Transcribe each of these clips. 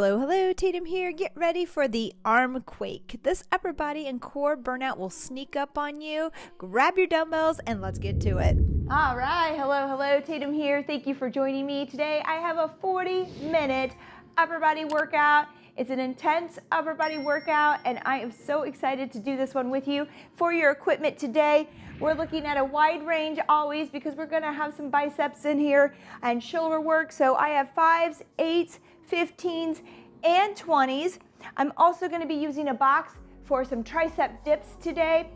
Hello, Tatum here. Get ready for the arm quake. This upper body and core burnout will sneak up on you. Grab your dumbbells and let's get to it. All right, hello, Tatum here. Thank you for joining me today. I have a 40-minute upper body workout. It's an intense upper body workout and I am so excited to do this one with you. For your equipment today, we're looking at a wide range always because we're gonna have some biceps in here and shoulder work. So I have 5s, 8s, 15s and 20s. I'm also going to be using a box for some tricep dips today.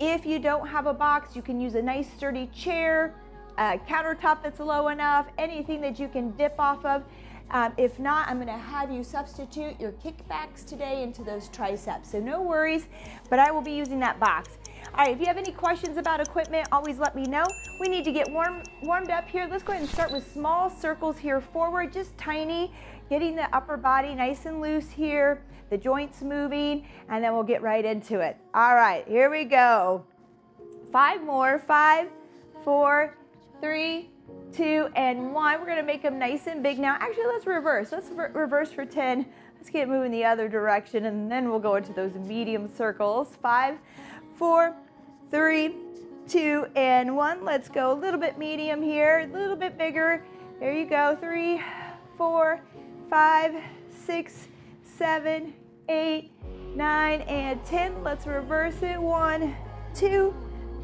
If you don't have a box, you can use a nice sturdy chair, a countertop that's low enough, anything that you can dip off of. If not, I'm going to have you substitute your kickbacks today into those triceps. So no worries, but I will be using that box. All right, if you have any questions about equipment, always let me know. We need to get warmed up here. Let's go ahead and start with small circles here forward, just tiny, getting the upper body nice and loose here, the joints moving, and then we'll get right into it. All right, here we go. 5 more, 5, 4, 3, 2, and 1. We're gonna make them nice and big now. Actually, let's reverse. Let's reverse for 10. Let's get moving the other direction, and then we'll go into those medium circles. 5, 4, 3, 2, and 1. Let's go a little bit medium here, a little bit bigger. There you go. 3, 4, 5, 6, 7, 8, 9, and 10. Let's reverse it. 1, 2,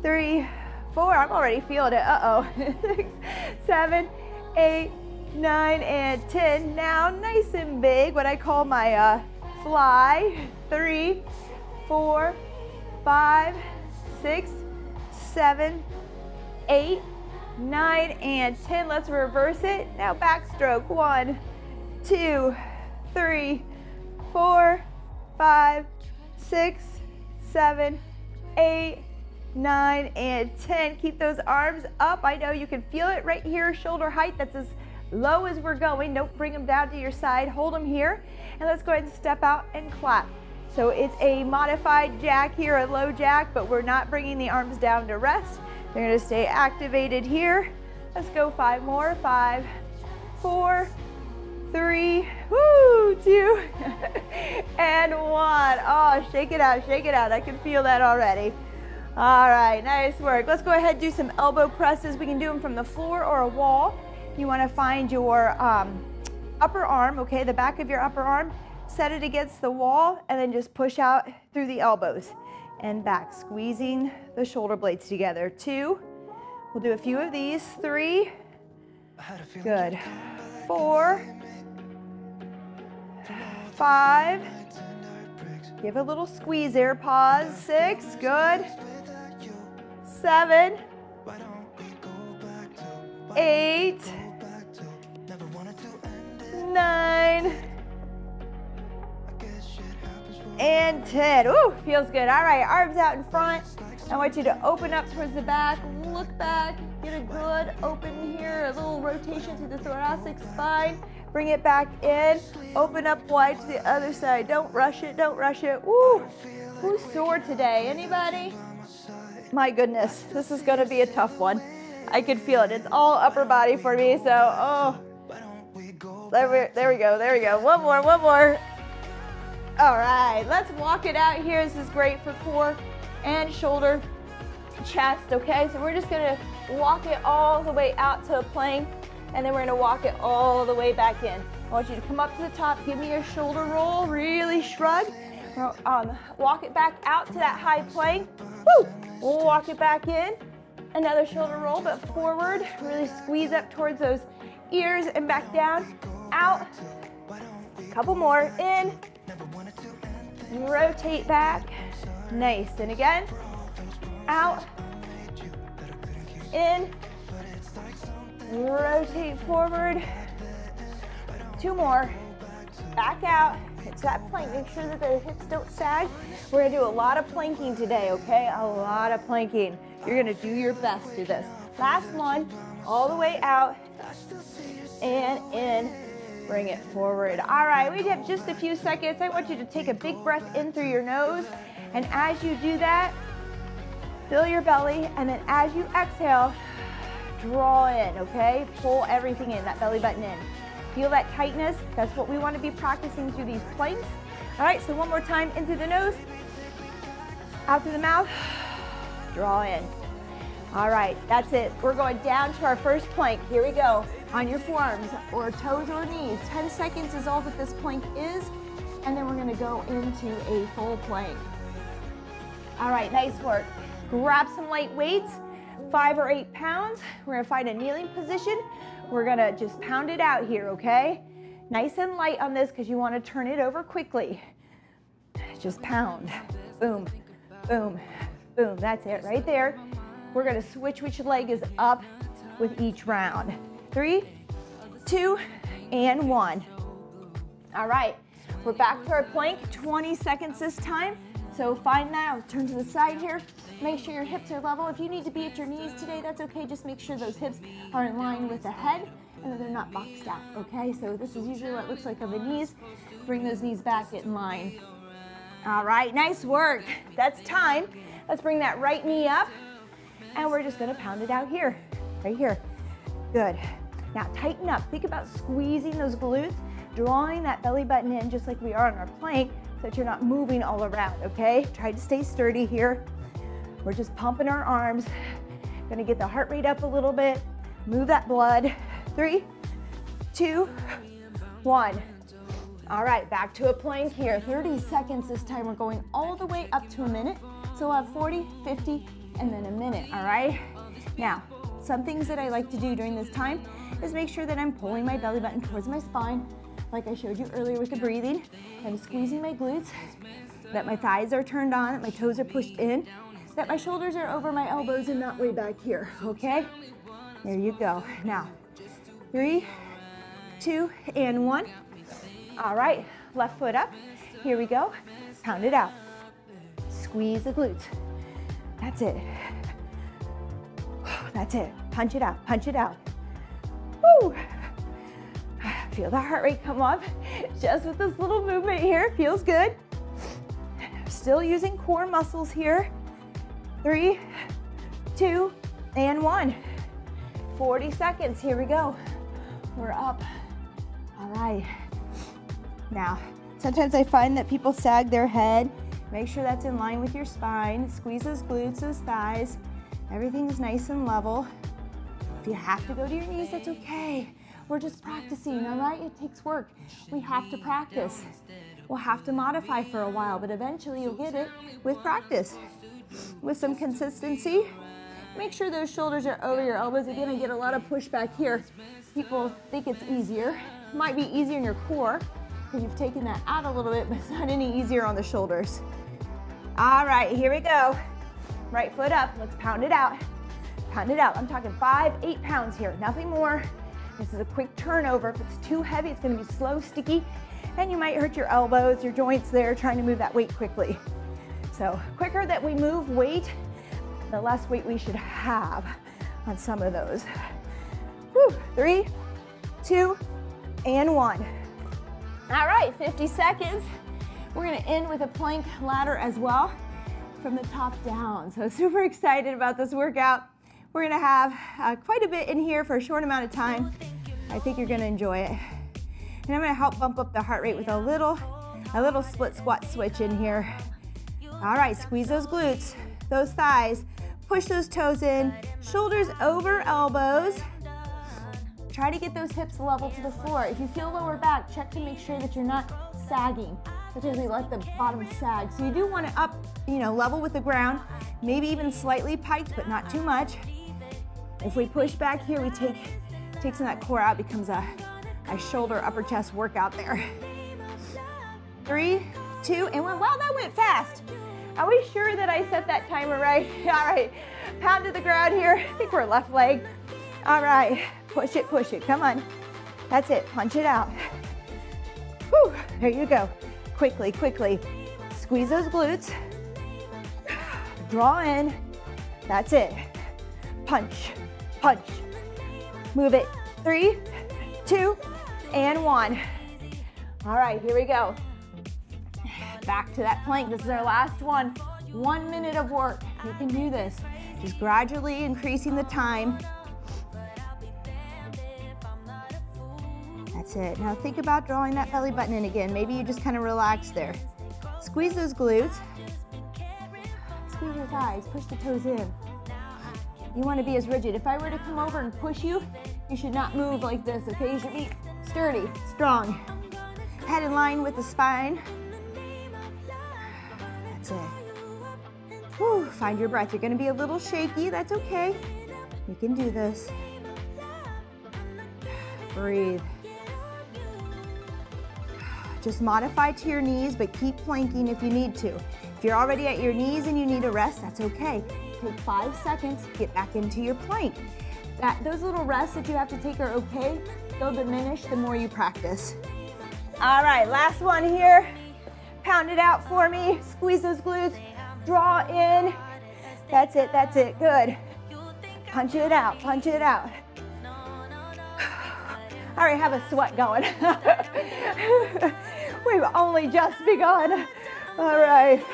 3, 4. I'm already feeling it. 6, 7, 8, 9, and 10. Now, nice and big, what I call my fly. 3, 4, 5, 6, 7, 8, 9, and 10. Let's reverse it. Now backstroke. 1, 2, 3, 4, 5, 6, 7, 8, 9, and 10. Keep those arms up. I know you can feel it right here. Shoulder height. That's as low as we're going. Don't bring them down to your side. Hold them here. And let's go ahead and step out and clap. So it's a modified jack here, a low jack, but we're not bringing the arms down to rest. They're gonna stay activated here. Let's go 5 more, 5, 4, 3, 2, and 1. Oh, shake it out, shake it out. I can feel that already. All right, nice work. Let's go ahead and do some elbow presses. We can do them from the floor or a wall. You wanna find your upper arm, okay, the back of your upper arm. Set it against the wall and then just push out through the elbows and back, squeezing the shoulder blades together. 2, we'll do a few of these. 3, good. 4, 5, give a little squeeze there, pause. 6, good. 7, 8, 9, and 10. Ooh, feels good. All right, arms out in front. I want you to open up towards the back, look back, get a good open here, a little rotation through the thoracic spine. Bring it back in, open up wide to the other side. Don't rush it, don't rush it. Ooh, who's sore today? Anybody? My goodness, this is gonna be a tough one. I can feel it. It's all upper body for me, so, oh. There we go. One more. All right, let's walk it out here. This is great for core and shoulder, chest, okay? So we're just gonna walk it all the way out to a plank, and then we're gonna walk it all the way back in. I want you to come up to the top, give me your shoulder roll, really shrug. Walk it back out to that high plank. Woo! We'll walk it back in. Another shoulder roll, but forward. Really squeeze up towards those ears and back down. Out. Couple more. In. Rotate back, nice, and again, out, in, rotate forward, 2 more, back out, hit that plank, make sure that the hips don't sag. We're gonna do a lot of planking today, okay, a lot of planking. You're gonna do your best through this. Last one, all the way out, and in. Bring it forward. All right, we have just a few seconds. I want you to take a big breath in through your nose. And as you do that, fill your belly. And then as you exhale, draw in, okay? Pull everything in, that belly button in. Feel that tightness? That's what we want to be practicing through these planks. All right, so one more time, in through the nose, out through the mouth, draw in. All right, that's it. We're going down to our first plank. Here we go. On your forearms or toes or knees. 10 seconds is all that this plank is. And then we're gonna go into a full plank. All right, nice work. Grab some light weights, 5 or 8 pounds. We're gonna find a kneeling position. We're gonna just pound it out here, okay? Nice and light on this because you wanna turn it over quickly. Just pound, boom, boom, boom. That's it right there. We're gonna switch which leg is up with each round. 3, 2, and 1. All right, we're back to our plank, 20 seconds this time. So find that, I'll turn to the side here. Make sure your hips are level. If you need to be at your knees today, that's okay. Just make sure those hips are in line with the head and that they're not boxed out, okay? So this is usually what it looks like on the knees. Bring those knees back in line. All right, nice work. That's time. Let's bring that right knee up and we're just gonna pound it out here, right here. Good. Now tighten up. Think about squeezing those glutes, drawing that belly button in just like we are on our plank so that you're not moving all around, okay? Try to stay sturdy here. We're just pumping our arms. Gonna get the heart rate up a little bit. Move that blood. 3, 2, 1. All right, back to a plank here. 30 seconds this time. We're going all the way up to a minute. So we'll have 40, 50, and then a minute, all right? Now, some things that I like to do during this time is make sure that I'm pulling my belly button towards my spine, like I showed you earlier with the breathing. I'm squeezing my glutes, that my thighs are turned on, that my toes are pushed in, that my shoulders are over my elbows and not way back here, okay? There you go. Now, 3, 2, and 1. All right, left foot up. Here we go. Pound it out. Squeeze the glutes. That's it. That's it. Punch it out. Punch it out. Woo! Feel the heart rate come up just with this little movement here. Feels good. Still using core muscles here. 3, 2, and 1. 40 seconds. Here we go. We're up. All right. Now, sometimes I find that people sag their head. Make sure that's in line with your spine. Squeeze those glutes, those thighs. Everything's nice and level. If you have to go to your knees, that's okay. We're just practicing, all right? It takes work. We have to practice. We'll have to modify for a while, but eventually you'll get it with practice. With some consistency, make sure those shoulders are over your elbows. Again, I get a lot of pushback here. People think it's easier. It might be easier in your core because you've taken that out a little bit, but it's not any easier on the shoulders. All right, here we go. Right foot up, let's pound it out. Pound it out, I'm talking 5, 8 pounds here, nothing more. This is a quick turnover. If it's too heavy, it's gonna be slow, sticky, and you might hurt your elbows, your joints there, trying to move that weight quickly. So quicker that we move weight, the less weight we should have on some of those. Whew. 3, 2, and 1. All right, 50 seconds. We're gonna end with a plank ladder as well, from the top down. So super excited about this workout. We're gonna have quite a bit in here for a short amount of time. I think you're gonna enjoy it. And I'm gonna help bump up the heart rate with a little split squat switch in here. All right, squeeze those glutes, those thighs, push those toes in, shoulders over elbows. Try to get those hips level to the floor. If you feel lower back, check to make sure that you're not sagging. Because we let the bottom sag. So you do want to up, you know, level with the ground, maybe even slightly piked, but not too much. If we push back here, we take some of that core out, becomes a shoulder, upper chest workout there. 3, 2, and 1. Wow, that went fast. Are we sure that I set that timer right? All right, pound to the ground here. I think we're left leg. All right, push it, come on. That's it, punch it out. Whew, there you go. Quickly, quickly. Squeeze those glutes. Draw in. That's it. Punch, punch. Move it. 3, 2, and 1. All right, here we go. Back to that plank. This is our last one. 1 minute of work. You can do this. Just gradually increasing the time. That's it. Now think about drawing that belly button in again. Maybe you just kind of relax there. Squeeze those glutes. Squeeze your thighs. Push the toes in. You want to be as rigid. If I were to come over and push you, you should not move like this, okay? You should be sturdy, strong. Head in line with the spine. That's it. Whew, find your breath. You're going to be a little shaky. That's okay. You can do this. Breathe. Just modify to your knees, but keep planking if you need to. If you're already at your knees and you need a rest, that's okay. Take 5 seconds, get back into your plank. Those little rests that you have to take are okay. They'll diminish the more you practice. All right, last one here. Pound it out for me. Squeeze those glutes. Draw in. That's it, that's it. Good. Punch it out, punch it out. I already have a sweat going. We've only just begun. All right.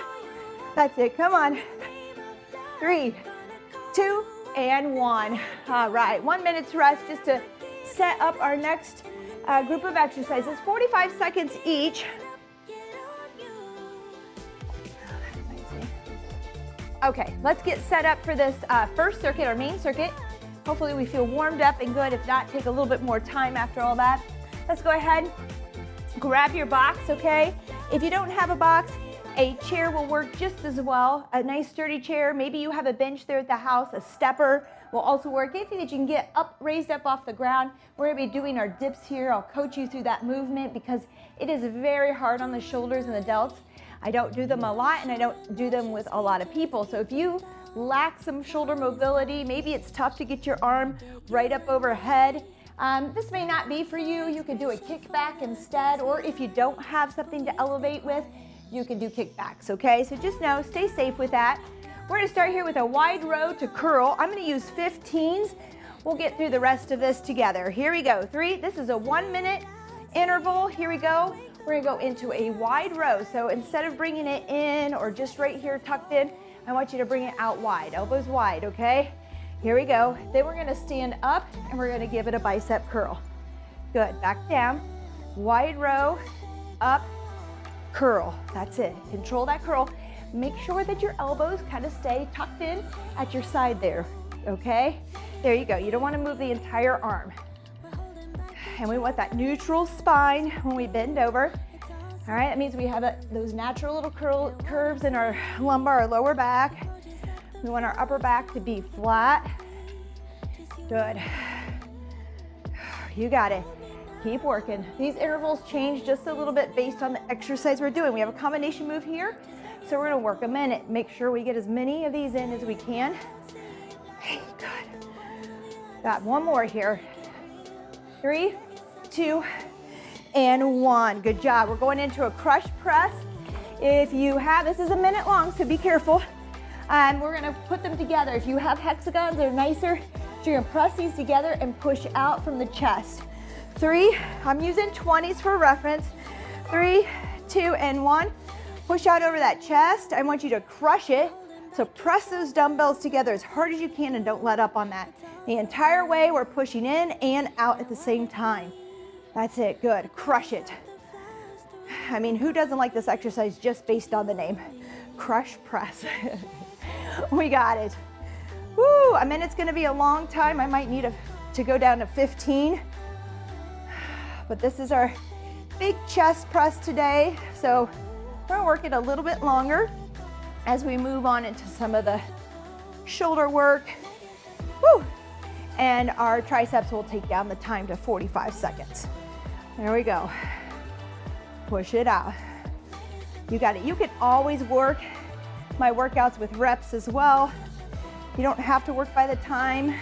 That's it. Come on. 3, 2, and 1. All right. 1 minute's rest just to set up our next group of exercises. 45 seconds each. Okay. Let's get set up for this first circuit, our main circuit. Hopefully we feel warmed up and good. If not, take a little bit more time after all that. Let's go ahead, grab your box, okay? If you don't have a box, a chair will work just as well. A nice sturdy chair. Maybe you have a bench there at the house. A stepper will also work. Anything that you can get up, raised up off the ground. We're going to be doing our dips here. I'll coach you through that movement because it is very hard on the shoulders and the delts. I don't do them a lot and I don't do them with a lot of people. So if you lack some shoulder mobility, maybe it's tough to get your arm right up overhead, this may not be for you. You could do a kickback instead, or if you don't have something to elevate with, you can do kickbacks, okay? So just know, stay safe with that. We're gonna start here with a wide row to curl. I'm gonna use 15s. We'll get through the rest of this together. Here we go, 3, this is a 1 minute interval. Here we go. We're gonna go into a wide row. So instead of bringing it in or just right here tucked in, I want you to bring it out wide, elbows wide, okay? Here we go. Then we're gonna stand up and we're gonna give it a bicep curl. Good, back down, wide row, up, curl. That's it, control that curl. Make sure that your elbows kind of stay tucked in at your side there, okay? There you go, you don't wanna move the entire arm. And we want that neutral spine when we bend over. All right, that means we have those natural little curves in our lumbar, our lower back. We want our upper back to be flat. Good. You got it. Keep working. These intervals change just a little bit based on the exercise we're doing. We have a combination move here, so we're going to work a minute. Make sure we get as many of these in as we can. Hey, good. Got one more here. 3, 2, and 1. Good job. We're going into a crush press. If you have, this is a minute long, so be careful. We're gonna put them together. If you have hexagons, they're nicer. So you're gonna press these together and push out from the chest. 3, I'm using 20s for reference. 3, 2, and 1. Push out over that chest. I want you to crush it. So press those dumbbells together as hard as you can and don't let up on that. The entire way, we're pushing in and out at the same time. That's it, good, crush it. I mean, who doesn't like this exercise just based on the name? Crush press. We got it. Woo, I mean, it's gonna be a long time. I might need to go down to 15. But this is our big chest press today. So we're gonna work it a little bit longer as we move on into some of the shoulder work. Woo, and our triceps will take down the time to 45 seconds. There we go. Push it out. You got it. You can always work my workouts with reps as well. You don't have to work by the time.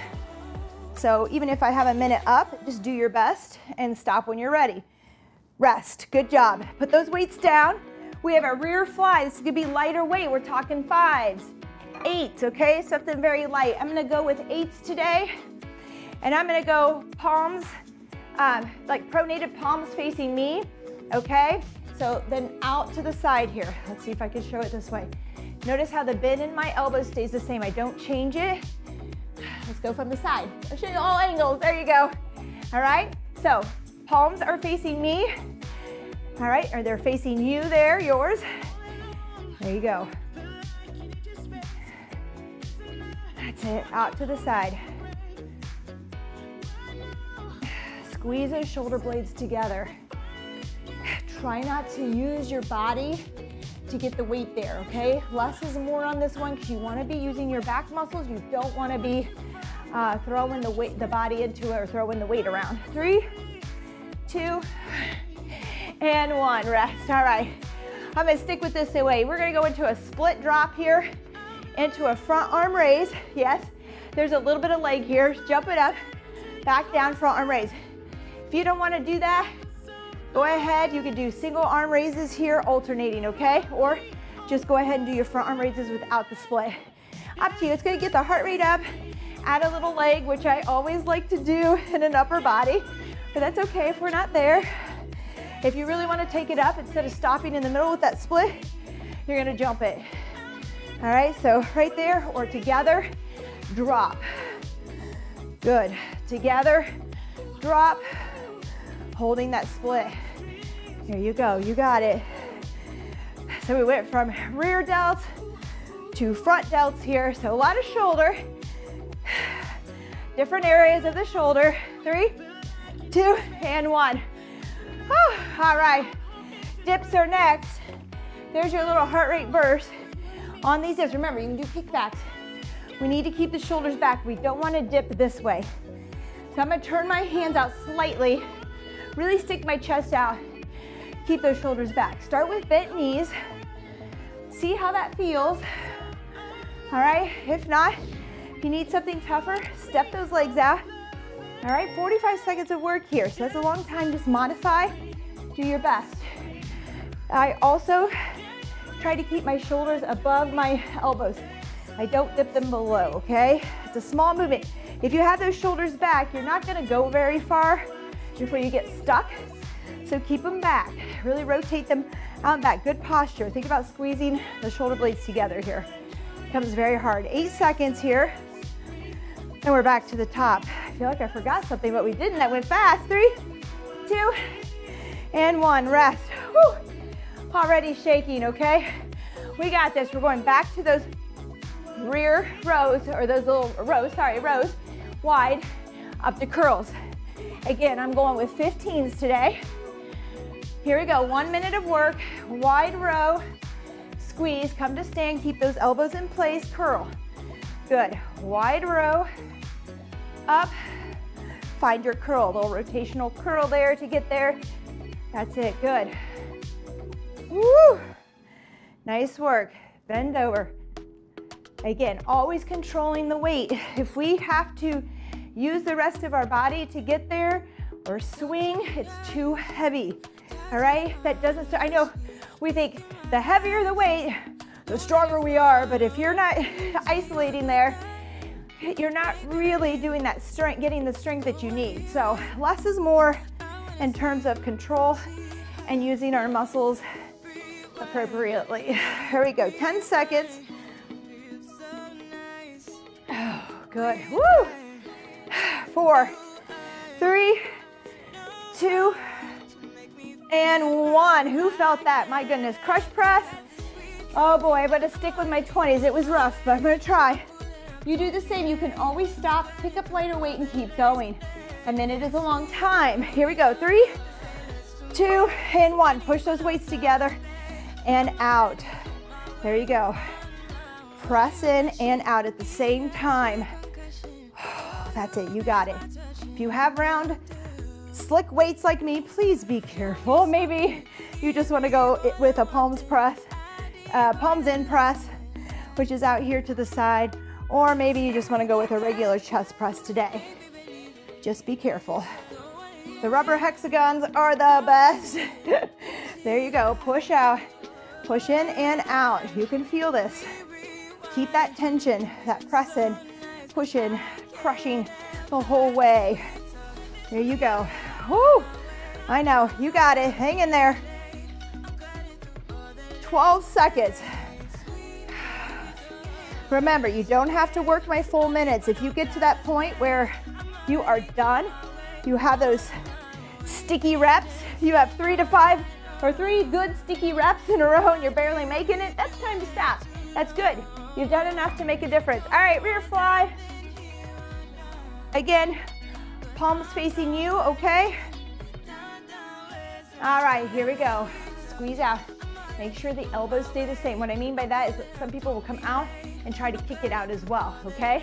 So even if I have a minute up, just do your best and stop when you're ready. Rest. Good job. Put those weights down. We have a rear fly. This is going to be lighter weight. We're talking 5s, 8s, okay? Something very light. I'm going to go with 8s today. And I'm gonna go palms, like pronated palms facing me, okay? So then out to the side here. Let's see if I can show it this way. Notice how the bend in my elbow stays the same. I don't change it. Let's go from the side. I'll show you all angles, there you go. All right, so Palms are facing me. All right, or they're facing you there, yours. There you go. That's it, out to the side. Squeeze those shoulder blades together. Try not to use your body to get the weight there, okay? Less is more on this one because you want to be using your back muscles. You don't want to be throwing the body into it or throwing the weight around. 3, 2, and 1. Rest. All right. I'm going to stick with this away. We're going to go into a split drop here, into a front arm raise. Yes, there's a little bit of leg here. Jump it up, back down, front arm raise. If you don't want to do that, go ahead. You can do single arm raises here, alternating, okay? Or just go ahead and do your front arm raises without the split. Up to you. It's going to get the heart rate up. Add a little leg, which I always like to do in an upper body, but that's okay if we're not there. If you really want to take it up, instead of stopping in the middle with that split, you're going to jump it. All right, so right there or together, drop. Good. Together, drop. Holding that split. There you go. You got it. So we went from rear delts to front delts here. So a lot of shoulder. Different areas of the shoulder. 3, 2, and 1. Whew. All right. Dips are next. There's your little heart rate burst. On these dips, remember, you can do kickbacks. We need to keep the shoulders back. We don't want to dip this way. So I'm going to turn my hands out slightly. Really stick my chest out. Keep those shoulders back. Start with bent knees. See how that feels. All right. If not, if you need something tougher, step those legs out. All right, 45 seconds of work here. So that's a long time. Just modify, do your best. I also try to keep my shoulders above my elbows. I don't dip them below, okay? It's a small movement. If you have those shoulders back, you're not gonna go very far before you get stuck. So keep them back. Really rotate them out and back. Good posture. Think about squeezing the shoulder blades together here. Comes very hard. 8 seconds here. And we're back to the top. I feel like I forgot something, but we didn't. That went fast. 3, 2, and 1. Rest. Whew. Already shaking, okay? We got this. We're going back to those rear rows, or those little rows, sorry, rows, wide, up to curls. Again, I'm going with 15s today. Here we go. 1 minute of work, wide row, squeeze, come to stand, keep those elbows in place, curl. Good. Wide row, up, find your curl, little rotational curl there to get there. That's it. Good. Woo! Nice work. Bend over. Again, always controlling the weight. If we have to use the rest of our body to get there or swing, it's too heavy. All right? That doesn't start. I know we think the heavier the weight, the stronger we are, but if you're not isolating there, you're not really doing that strength, getting the strength that you need. So less is more in terms of control and using our muscles appropriately. Here we go, 10 seconds. Oh, good, woo! 4, 3, 2, and 1. Who felt that? My goodness, crush press. Oh boy, I better stick with my 20s. It was rough, but I'm gonna try. You do the same. You can always stop, pick up lighter weight, and keep going. A minute is a long time. Here we go. 3, 2, and 1. Push those weights together and out. There you go. Press in and out at the same time. That's it. You got it. If you have round, slick weights like me, please be careful. Maybe you just want to go with a palms press. Palms in press, which is out here to the side, or maybe you just want to go with a regular chest press today. Just be careful. The rubber hexagons are the best. There you go. Push out, push in and out. You can feel this. Keep that tension, that press in, push in, crushing the whole way. There you go. Woo! I know. You got it. Hang in there. 12 seconds. Remember, you don't have to work my full minutes. If you get to that point where you are done, you have those sticky reps. You have 3 to 5 or 3 good sticky reps in a row and you're barely making it, that's time to stop. That's good. You've done enough to make a difference. All right, rear fly. Again, palms facing you, okay? All right, here we go. Squeeze out. Make sure the elbows stay the same. What I mean by that is that some people will come out and try to kick it out as well, okay?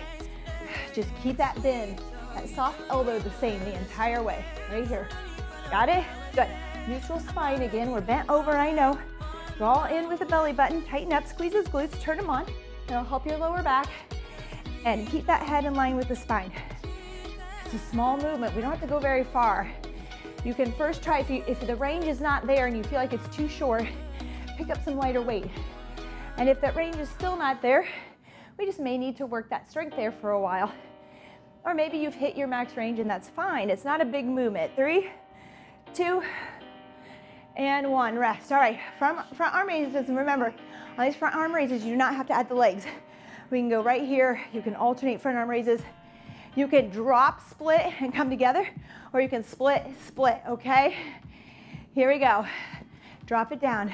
Just keep that bend, that soft elbow the same the entire way, right here. Got it? Good. Neutral spine again. We're bent over, I know. Draw in with the belly button, tighten up, squeeze those glutes, turn them on. It'll help your lower back. And keep that head in line with the spine. It's a small movement. We don't have to go very far. You can first try, if the range is not there and you feel like it's too short, pick up some lighter weight. And if that range is still not there, we just may need to work that strength there for a while. Or maybe you've hit your max range and that's fine. It's not a big movement. 3, 2, and 1, rest. All right, front arm raises, and remember, on these front arm raises, you do not have to add the legs. We can go right here. You can alternate front arm raises. You can drop, split, and come together, or you can split, split, okay? Here we go. Drop it down.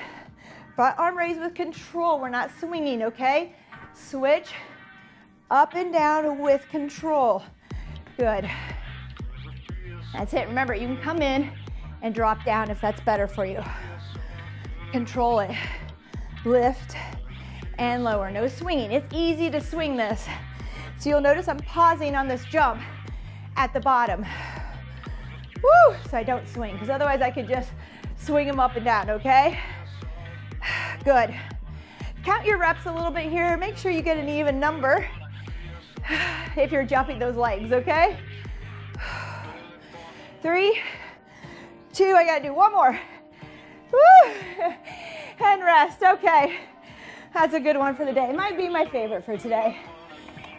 Front arm raise with control. We're not swinging, okay? Switch up and down with control. Good. That's it. Remember, you can come in and drop down if that's better for you. Control it. Lift and lower. No swinging. It's easy to swing this. So you'll notice I'm pausing on this jump at the bottom. Woo! So I don't swing, because otherwise I could just swing them up and down, okay? Good. Count your reps a little bit here. Make sure you get an even number if you're jumping those legs, okay? 3, 2, I gotta do one more. Woo! And rest, okay. That's a good one for the day. Might be my favorite for today.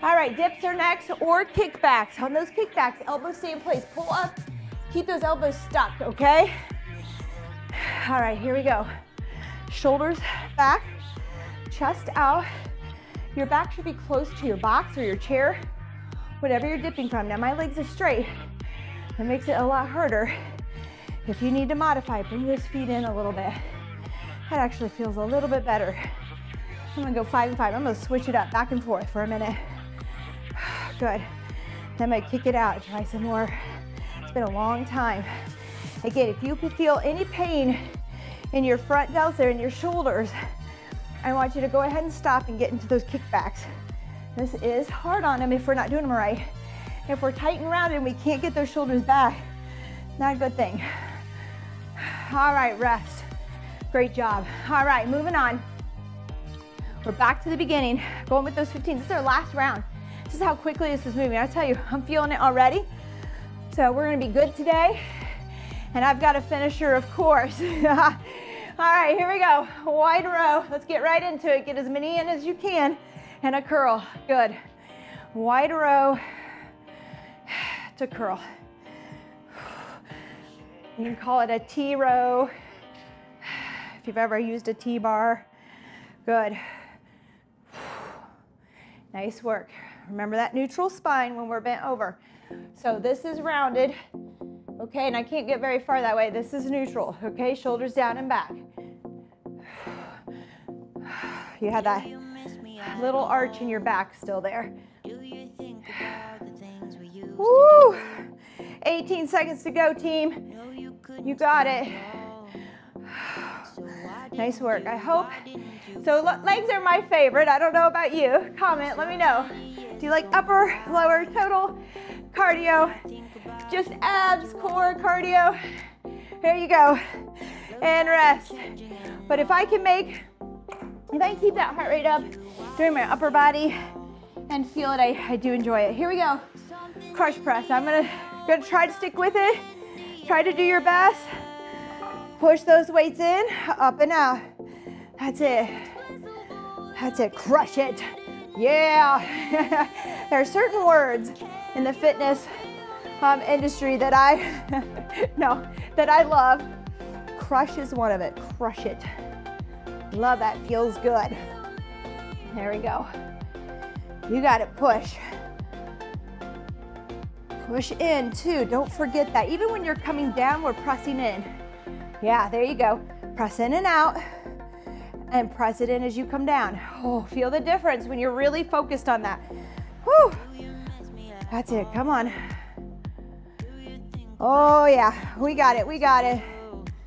All right, dips are next, or kickbacks. On those kickbacks, elbows stay in place. Pull up, keep those elbows stuck, okay? All right, here we go. Shoulders back, chest out. Your back should be close to your box or your chair, whatever you're dipping from. Now my legs are straight. That makes it a lot harder. If you need to modify, bring those feet in a little bit. That actually feels a little bit better. I'm gonna go 5 and 5. I'm gonna switch it up back and forth for a minute. Good. Then I'm gonna kick it out, try some more. It's been a long time. Again, if you could feel any pain in your front delts or in your shoulders, I want you to go ahead and stop and get into those kickbacks. This is hard on them if we're not doing them right. If we're tight and rounded and we can't get those shoulders back, not a good thing. All right, rest. Great job. All right, moving on. We're back to the beginning, going with those 15s. This is our last round. This is how quickly this is moving. I tell you, I'm feeling it already. So we're gonna be good today. And I've got a finisher, of course. All right, here we go. Wide row. Let's get right into it. Get as many in as you can. And a curl. Good. Wide row to curl. You can call it a T row if you've ever used a T bar. Good. Nice work. Remember that neutral spine when we're bent over. So this is rounded, okay, and I can't get very far that way. This is neutral, okay, shoulders down and back. You have that little arch in your back still there. Woo! 18 seconds to go, team. You got it. Nice work, I hope. So legs are my favorite. I don't know about you. Comment, let me know. Do you like upper, lower, total, cardio, just abs, core, cardio? There you go. And rest. But if I keep that heart rate up during my upper body and feel it, I do enjoy it. Here we go. Crush press. I'm gonna try to stick with it. Try to do your best. Push those weights in, up and out. That's it. That's it. Crush it. Yeah. There are certain words in the fitness industry that I love. Crush is one of it. Crush it. Love that. Feels good. There we go. You got it. Push. Push in, two. Don't forget that. Even when you're coming down, we're pressing in. Yeah, there you go. Press in and out, and press it in as you come down. Oh, feel the difference when you're really focused on that. Whew. That's it, come on. Oh yeah, we got it, we got it.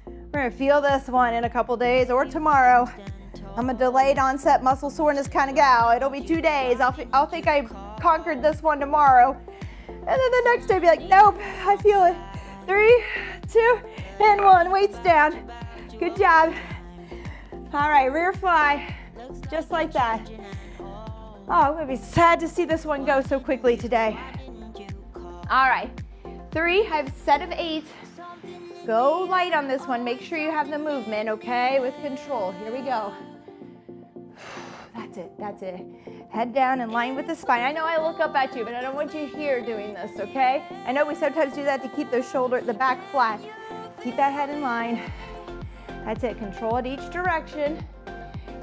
We're gonna feel this one in a couple days or tomorrow. I'm a delayed onset muscle soreness kind of gal. It'll be 2 days. I'll think I conquered this one tomorrow. And then the next day be like, nope, I feel it. 3, 2, and 1, weights down. Good job. All right, rear fly, just like that. Oh, I'm gonna be sad to see this one go so quickly today. All right, 3, I have a set of 8. Go light on this one. Make sure you have the movement, okay, with control. Here we go. That's it, that's it. Head down and line with the spine. I know I look up at you, but I don't want you here doing this, okay? I know we sometimes do that to keep the shoulder, the back flat. Keep that head in line. That's it, control it each direction.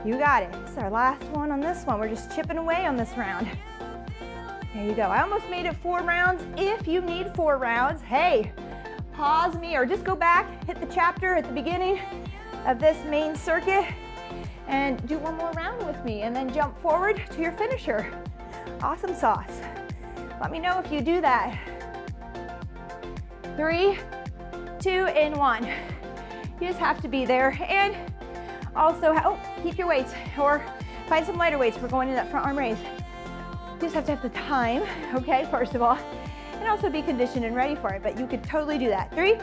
You got it. This is our last one on this one. We're just chipping away on this round. There you go. I almost made it 4 rounds. If you need 4 rounds, hey, pause me or just go back, hit the chapter at the beginning of this main circuit and do 1 more round with me and then jump forward to your finisher. Awesome sauce. Let me know if you do that. 3, 2, and 1. You just have to be there and also, oh, keep your weights or find some lighter weights. We're going to that front arm raise. You just have to have the time, okay, first of all, and also be conditioned and ready for it, but you could totally do that. 3,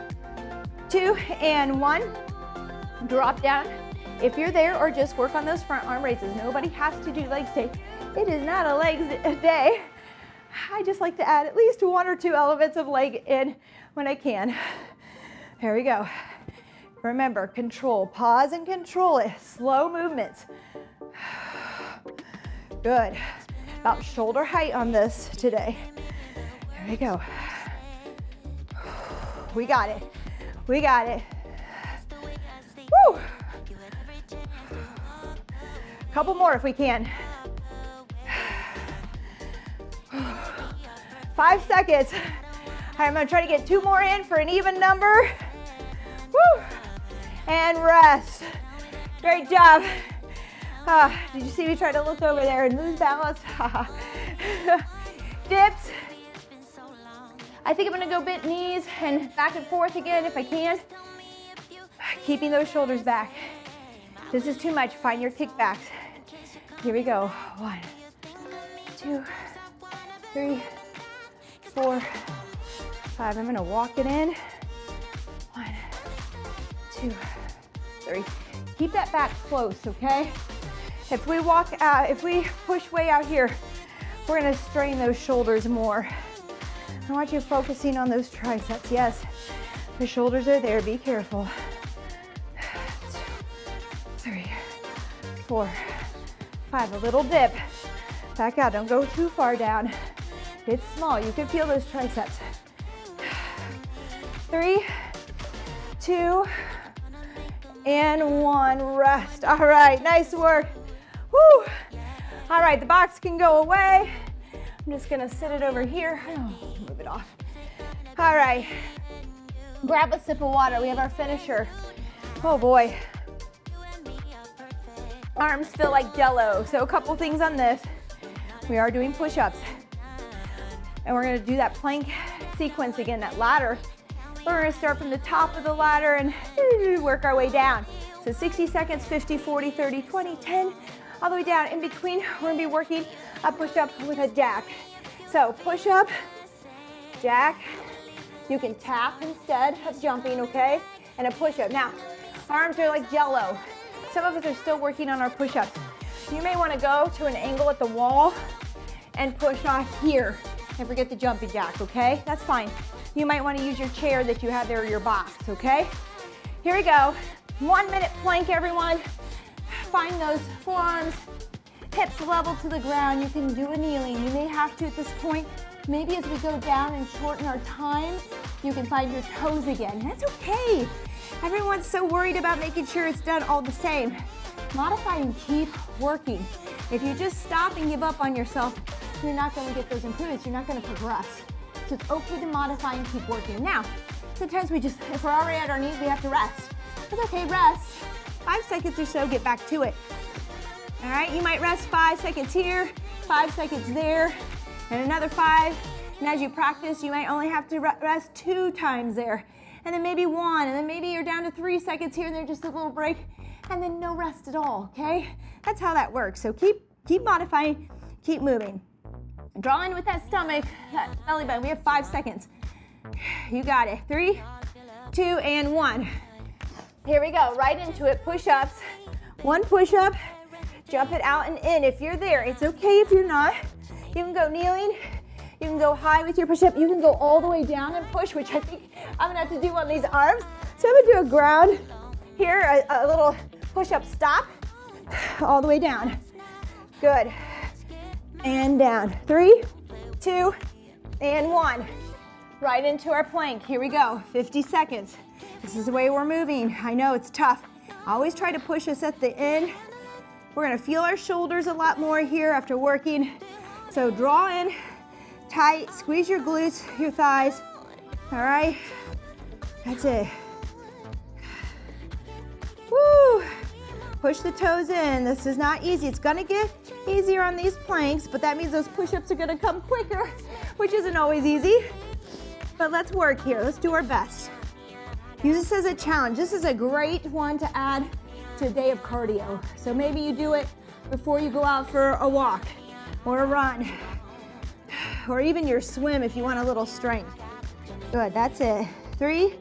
2, and 1. Drop down if you're there or just work on those front arm raises. Nobody has to do legs day. It is not a legs day. I just like to add at least 1 or 2 elements of leg in when I can. Here we go. Remember, control, pause and control it. Slow movements. Good. About shoulder height on this today. There we go. We got it. We got it. Woo! Couple more if we can. 5 seconds. All right, I'm gonna try to get 2 more in for an even number. Woo! And rest. Great job. Did you see me try to look over there and lose balance? Dips. I think I'm gonna go bent knees and back and forth again if I can. Keeping those shoulders back. This is too much. Find your kickbacks. Here we go. 1, 2, 3, 4, 5. I'm gonna walk it in. 1, 2, 3. Keep that back close, okay? If we walk out, if we push way out here, we're gonna strain those shoulders more. I want you focusing on those triceps. Yes, the shoulders are there, be careful. 2, 3, 4, 5, a little dip. Back out, don't go too far down. It's small, you can feel those triceps. 3, 2, and 1, rest. All right, nice work. Woo! All right, the box can go away. I'm just gonna sit it over here. Oh, move it off. All right, grab a sip of water. We have our finisher. Oh boy. Arms feel like jello. So a couple things on this. We are doing push-ups. And we're gonna do that plank sequence again, that ladder. We're gonna start from the top of the ladder and work our way down. So 60 seconds, 50, 40, 30, 20, 10, all the way down. In between, we're gonna be working a push-up with a jack. So push-up, jack. You can tap instead of jumping, okay? And a push-up. Now, arms are like jello. Some of us are still working on our push-ups. You may wanna go to an angle at the wall and push off here and forget the jumping jack, okay? That's fine. You might wanna use your chair that you have there or your box, okay? Here we go. 1 minute plank, everyone. Find those forearms, hips level to the ground. You can do a kneeling. You may have to at this point. Maybe as we go down and shorten our time, you can find your toes again. That's okay. Everyone's so worried about making sure it's done all the same. Modify and keep working. If you just stop and give up on yourself, you're not gonna get those improvements. You're not gonna progress. relax, it's okay to modify and keep working. Now, sometimes we just, if we're already at our knees, we have to rest. It's okay, rest. 5 seconds or so, get back to it. All right, you might rest 5 seconds here, 5 seconds there, and another 5. And as you practice, you might only have to rest 2 times there, and then maybe 1, and then maybe you're down to 3 seconds here, and then just a little break, and then no rest at all, okay? That's how that works. So keep modifying, keep moving. Draw in with that stomach, that belly button. We have 5 seconds. You got it. 3, 2, and 1. Here we go, right into it, push-ups. 1 push-up, jump it out and in. If you're there, it's okay if you're not. You can go kneeling, you can go high with your push-up, you can go all the way down and push, which I think I'm gonna have to do on these arms. So I'm gonna do a ground here, a little push-up stop, all the way down. Good. And down. 3, 2, and 1. Right into our plank. Here we go. 50 seconds. This is the way we're moving. I know it's tough. Always try to push us at the end. We're going to feel our shoulders a lot more here after working. So draw in tight. Squeeze your glutes, your thighs. All right. That's it. Woo! Push the toes in. This is not easy. It's gonna get easier on these planks, but that means those push-ups are gonna come quicker, which isn't always easy. But let's work here. Let's do our best. Use this as a challenge. This is a great one to add to a day of cardio. So maybe you do it before you go out for a walk or a run or even your swim if you want a little strength. Good, that's it. 3,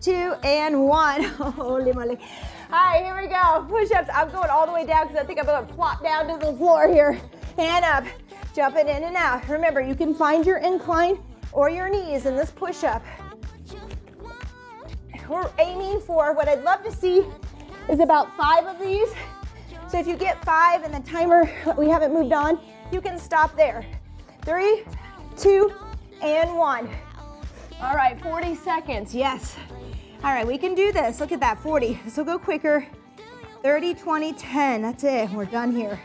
2, and 1. Holy moly. All right, here we go, push-ups. I'm going all the way down because I think I'm gonna plop down to the floor here. And up, jumping in and out. Remember, you can find your incline or your knees in this push-up. We're aiming for, what I'd love to see is about 5 of these. So if you get 5 and the timer, we haven't moved on, you can stop there. 3, 2, and 1. All right, 40 seconds, yes. All right, we can do this. Look at that, 40. This will go quicker. 30, 20, 10. That's it. We're done here.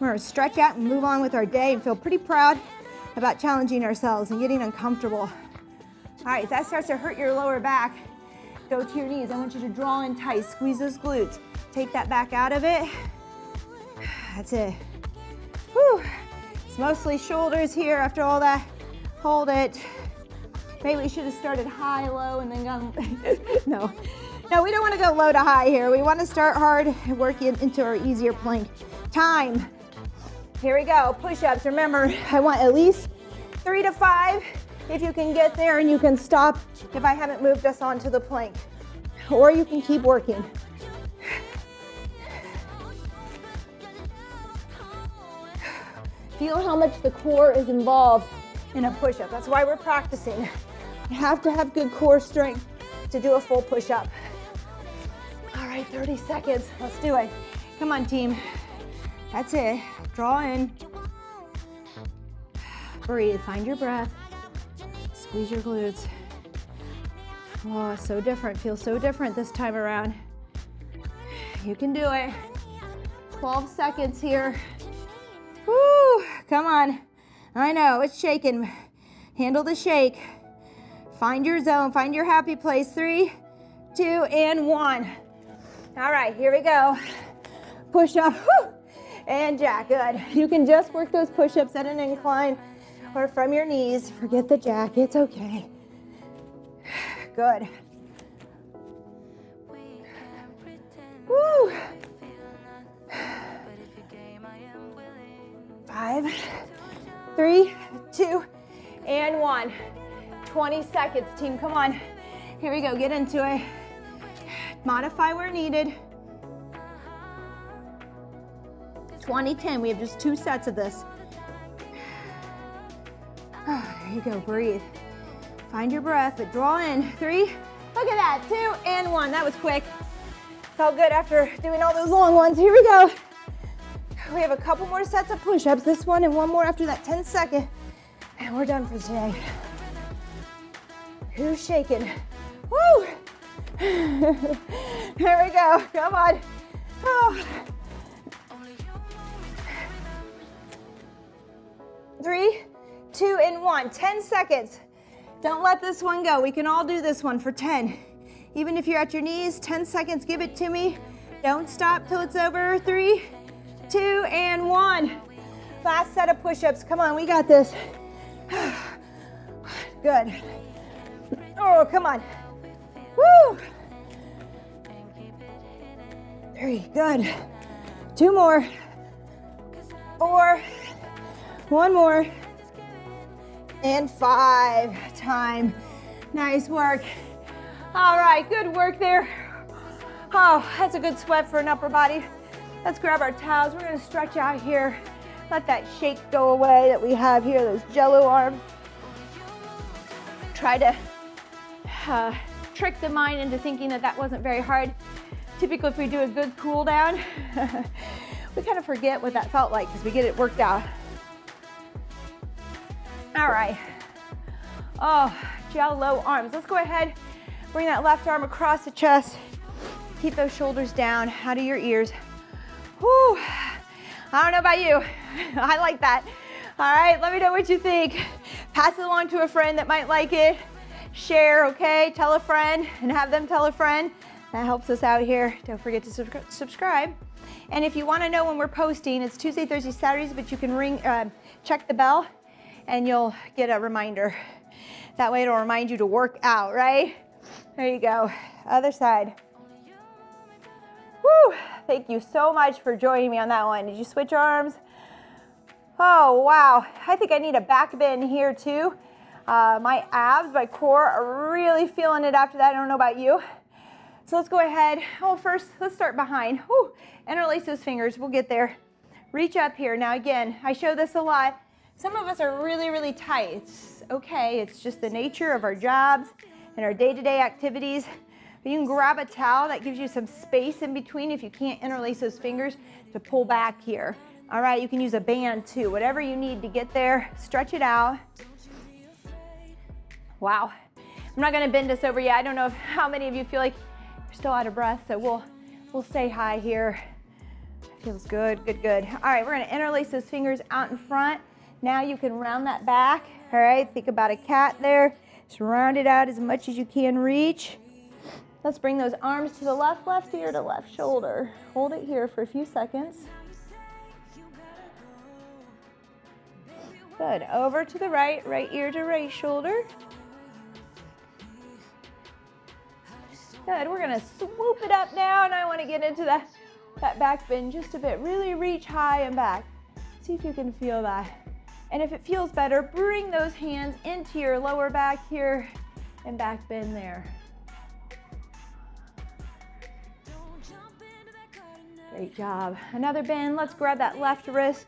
We're going to stretch out and move on with our day and feel pretty proud about challenging ourselves and getting uncomfortable. All right, if that starts to hurt your lower back, go to your knees. I want you to draw in tight. Squeeze those glutes. Take that back out of it. That's it. Whew. It's mostly shoulders here after all that. Hold it. Maybe we should have started high, low, and then gone, no. No, we don't want to go low to high here. We want to start hard and work into our easier plank. Time. Here we go, push-ups. Remember, I want at least 3 to 5 if you can get there, and you can stop if I haven't moved us onto the plank. Or you can keep working. Feel how much the core is involved in a push-up. That's why we're practicing. You have to have good core strength to do a full push-up. All right, 30 seconds. Let's do it. Come on, team. That's it. Draw in. Breathe. Find your breath. Squeeze your glutes. Oh, so different. Feels so different this time around. You can do it. 12 seconds here. Woo! Come on. I know, it's shaking. Handle the shake. Find your zone, find your happy place. 3, 2, and 1. All right, here we go. Push up, whew, and jack, good. You can just work those push-ups at an incline or from your knees. Forget the jack, it's okay. Good. Woo! 5. 3, 2, and 1. 20 seconds, team, come on. Here we go, get into it. Modify where needed. 20, 10, we have just 2 sets of this. Oh, there you go, breathe. Find your breath, but draw in. 3, look at that, 2, and 1. That was quick. Felt good after doing all those long ones. Here we go. We have a couple more sets of push-ups, this one and one more after that 10-second, and we're done for today. Who's shaking? Woo! There we go, come on. Oh. 3, 2, and 1. on, 10 seconds. Don't let this one go. We can all do this one for 10. Even if you're at your knees, 10 seconds, give it to me. Don't stop till it's over. 3, 2, and 1. Last set of push-ups. Come on, we got this. Good. Oh, come on. Woo! 3, good. 2 more. 4, 1 more. And 5, time. Nice work. All right, good work there. Oh, that's a good sweat for an upper body. Let's grab our towels. We're gonna stretch out here. Let that shake go away that we have here, those jello arms. Try to trick the mind into thinking that that wasn't very hard. Typically, if we do a good cool down, we kind of forget what that felt like because we get it worked out. All right. Oh, jello arms. Let's go ahead. Bring that left arm across the chest. Keep those shoulders down, out of your ears. Whew. I don't know about you. I like that. All right, let me know what you think. Pass it along to a friend that might like it. Share, okay? Tell a friend and have them tell a friend. That helps us out here. Don't forget to subscribe. And if you want to know when we're posting, it's Tuesday, Thursday, Saturdays, but you can check the bell and you'll get a reminder. That way it'll remind you to work out, right? There you go, other side. Woo, thank you so much for joining me on that one. Did you switch arms? Oh, wow, I think I need a back bend here too. My abs, my core are really feeling it after that. I don't know about you. So let's go ahead. Well, first, let's start behind. Woo, interlace those fingers, we'll get there. Reach up here. Now again, I show this a lot. Some of us are really, really tight. It's okay, it's just the nature of our jobs and our day-to-day activities. You can grab a towel that gives you some space in between if you can't interlace those fingers to pull back here. All right, you can use a band too, whatever you need to get there, stretch it out. Wow, I'm not gonna bend us over yet. I don't know how many of you feel like you're still out of breath, so we'll stay high here. Feels good, good, good. All right, we're gonna interlace those fingers out in front. Now you can round that back, all right? Think about a cat there. Just round it out as much as you can reach. Let's bring those arms to the left, left ear to left shoulder. Hold it here for a few seconds. Good, over to the right, right ear to right shoulder. Good, we're gonna swoop it up now and I wanna get into that back bend just a bit. Really reach high and back. See if you can feel that. And if it feels better, bring those hands into your lower back here and back bend there. Great job. Another bend. Let's grab that left wrist.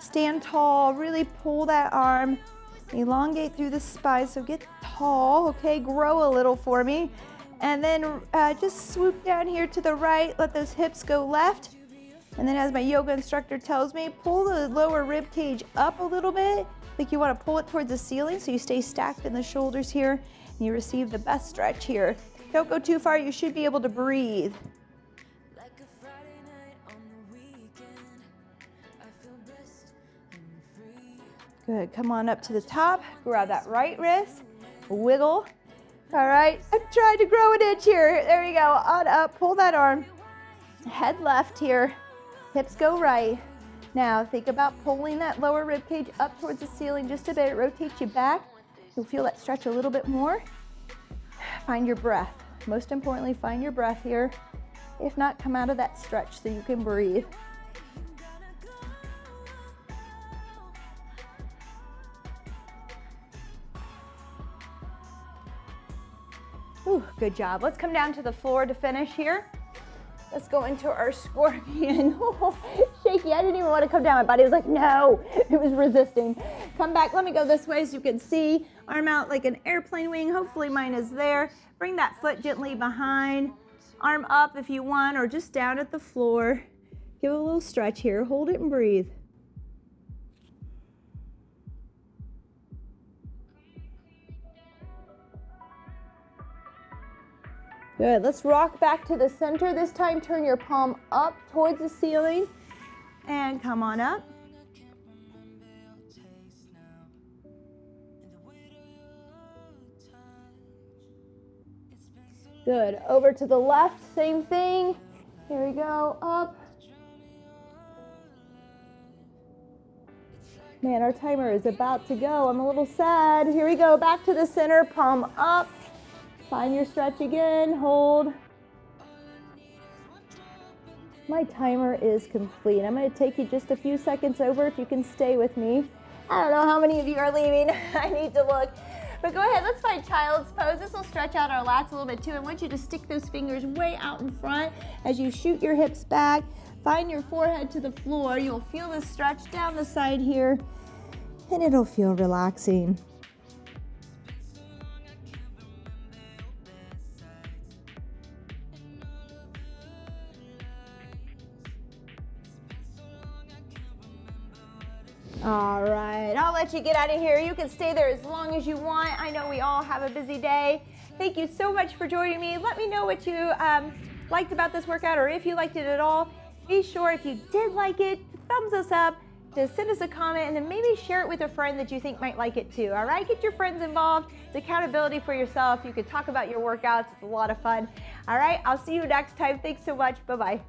Stand tall. Really pull that arm. Elongate through the spine. So get tall. Okay, grow a little for me. And then just swoop down here to the right. Let those hips go left. And then as my yoga instructor tells me, pull the lower rib cage up a little bit. Like you want to pull it towards the ceiling so you stay stacked in the shoulders here and you receive the best stretch here. Don't go too far, you should be able to breathe. Good, come on up to the top, grab that right wrist, wiggle. All right, I'm trying to grow an inch here. There you go, on up, pull that arm, head left here. Hips go right. Now think about pulling that lower rib cage up towards the ceiling just a bit. It rotates you back. You'll feel that stretch a little bit more. Find your breath. Most importantly, find your breath here. If not, come out of that stretch so you can breathe. Ooh, good job. Let's come down to the floor to finish here. Let's go into our scorpion. Shaky, I didn't even want to come down. My body was like, no, it was resisting. Come back, let me go this way so you can see. Arm out like an airplane wing. Hopefully mine is there. Bring that foot gently behind. Arm up if you want or just down at the floor. Give it a little stretch here. Hold it and breathe. Good, let's rock back to the center. This time, turn your palm up towards the ceiling and come on up. Good, over to the left, same thing. Here we go, up. Man, our timer is about to go. I'm a little sad. Here we go, back to the center, palm up. Find your stretch again, hold. My timer is complete. I'm gonna take you just a few seconds over if you can stay with me. I don't know how many of you are leaving. I need to look. But go ahead, let's find child's pose. This will stretch out our lats a little bit too. I want you to stick those fingers way out in front as you shoot your hips back. Find your forehead to the floor. You'll feel the stretch down the side here, and it'll feel relaxing. All right, I'll let you get out of here. You can stay there as long as you want. I know we all have a busy day. Thank you so much for joining me. Let me know what you liked about this workout, or if you liked it at all. Be sure, if you did like it, thumbs us up, to send us a comment, and then maybe share it with a friend that you think might like it too, all right? Get your friends involved. It's accountability for yourself. You can talk about your workouts. It's a lot of fun. All right, I'll see you next time. Thanks so much. Bye-bye.